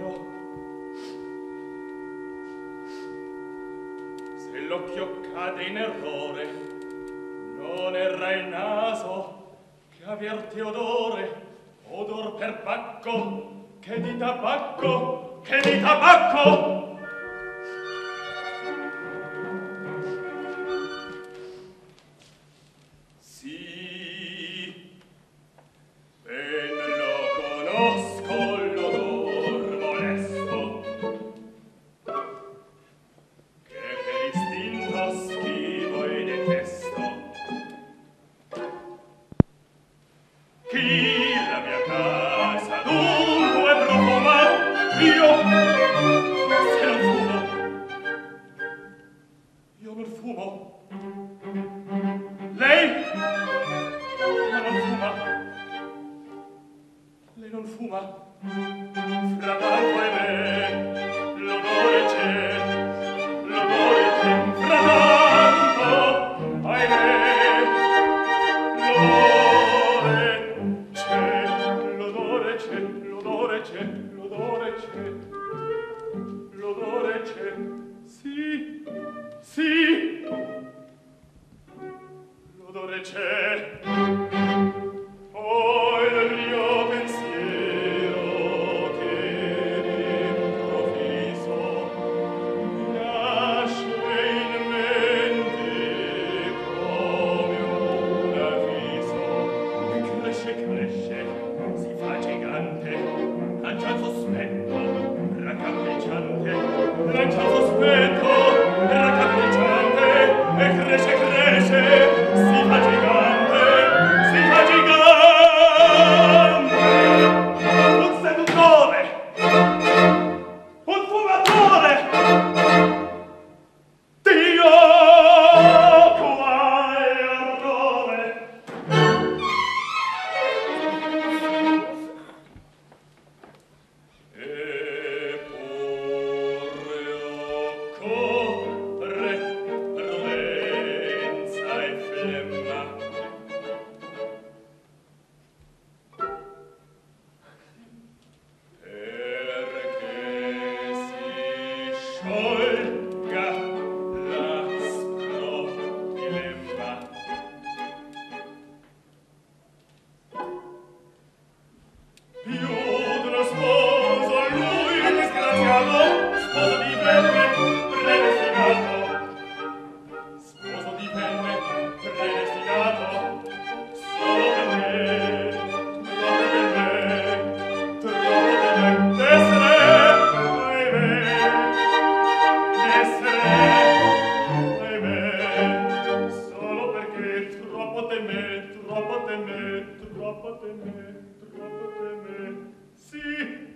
vero. Se l'occhio cade in errore, non erra il naso che avverti odore, odor per bacco, che di tabacco, che di tabacco! Troppo teme, sì.